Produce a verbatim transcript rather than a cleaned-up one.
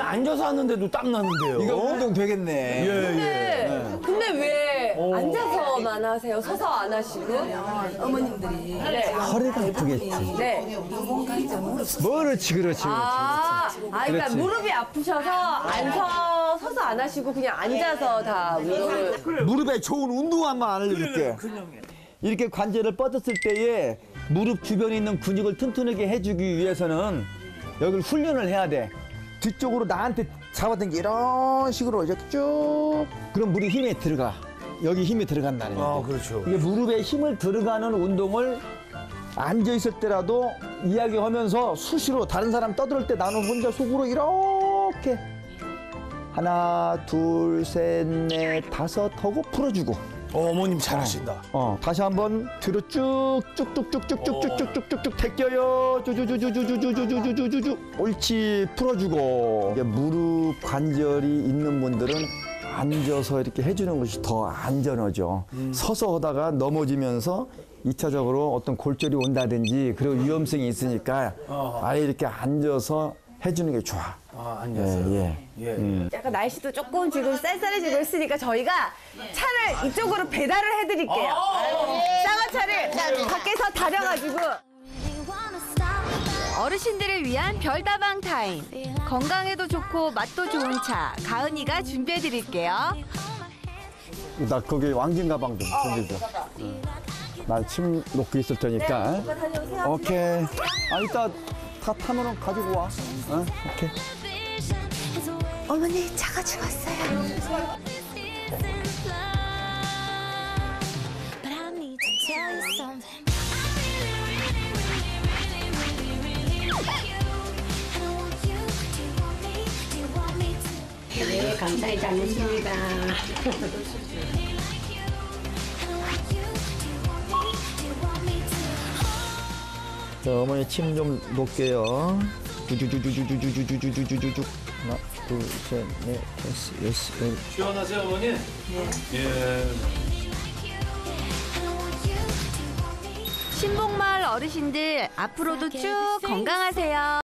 앉아서 하는데도 땀 나는데요. 이거 운동 되겠네. 예, 근데, 예. 근데 왜 오. 앉아서만 하세요? 서서 안 하시고? 어머님들이 네. 허리가 아프겠지. 네. 그렇지, 그렇지, 그렇지. 아, 그렇지. 아 그러니까 무릎이 아프셔서 앉아서 서서 안 하시고 그냥 앉아서 다 운동을. 무릎에 좋은 운동 한번 알려줄게. 이렇게 관절을 뻗었을 때에 무릎 주변에 있는 근육을 튼튼하게 해주기 위해서는 여기를 훈련을 해야 돼. 뒤쪽으로 나한테 잡아당기 이런 식으로 이렇게 쭉. 그럼 무릎 힘에 들어가. 여기 힘이 들어간다는 거예요. 아, 그렇죠. 이게 무릎에 힘을 들어가는 운동을 앉아 있을 때라도 이야기하면서 수시로 다른 사람 떠들 때 나는 혼자 속으로 이렇게 하나, 둘, 셋, 넷, 다섯 하고 풀어주고. 어, 어머님 잘하신다. 어, 어. 다시 한번 뒤로 쭉 쭉쭉쭉쭉쭉쭉쭉쭉쭉 땡겨요. 쭉쭉쭉쭉쭉쭉쭉쭉쭉쭉. 옳지. 풀어주고. 이게 무릎 관절이 있는 분들은 앉아서 이렇게 해주는 것이 더 안전하죠. 음. 서서 하다가 넘어지면서 이차적으로 어떤 골절이 온다든지 그리고 위험성이 있으니까 아예 이렇게 앉아서 해주는 게 좋아. 아, 앉아서. 예, 예. 예, 예. 음. 약간 날씨도 조금 지금 쌀쌀해지고 있으니까 저희가 차를 이쪽으로 배달을 해드릴게요. 쌍화차를 밖에서 다려가지고. 어르신들을 위한 별다방 타임. 건강에도 좋고 맛도 좋은 차. 가은이가 준비해드릴게요. 나 거기 왕진 가방 좀 준비해줘. 나 침 놓고 있을 테니까. 네, 오케이. 아, 이따 다 타면 가지고 와. 어? 오케이. 어머니, 차가 죽었어요. 네, 감사히 잘 먹습니다. 자, 어머니 침 좀 놓을게요. 주주주주주주주주주주주주주. 하나, 둘, 셋, 넷, 다섯, 여섯, 여섯. 시원하세요, 어머니? 네. 예. 신봉마을 어르신들 앞으로도 쭉 건강하세요.